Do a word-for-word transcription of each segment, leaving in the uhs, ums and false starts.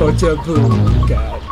Ochapuga. Oh,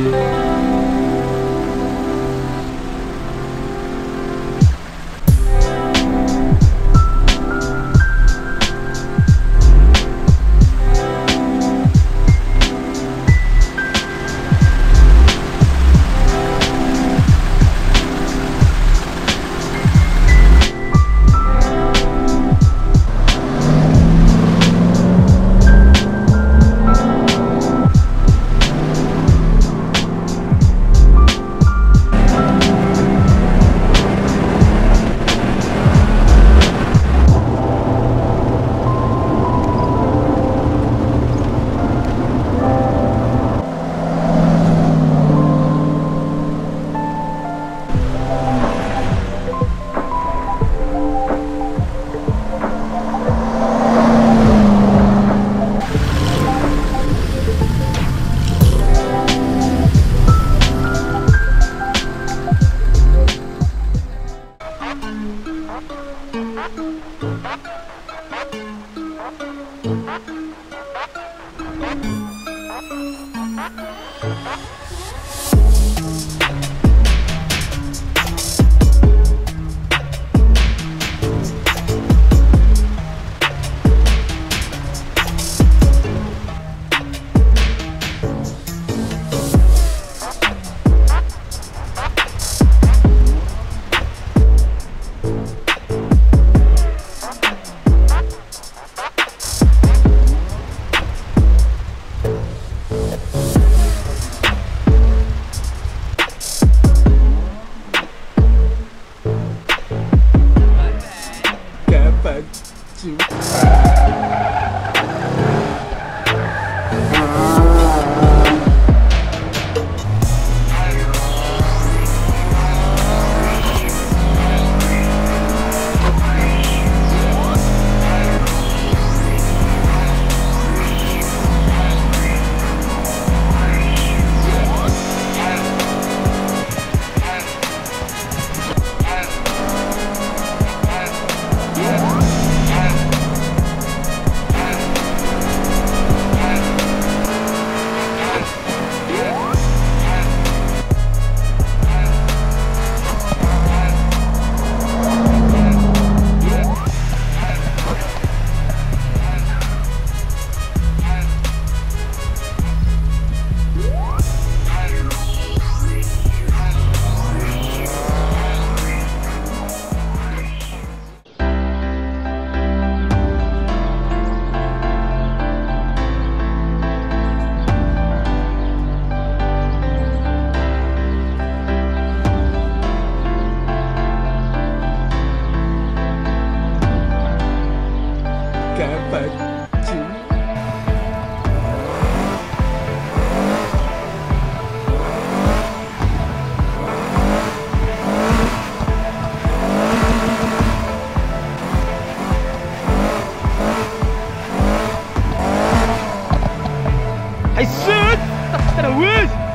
I should! That I wish!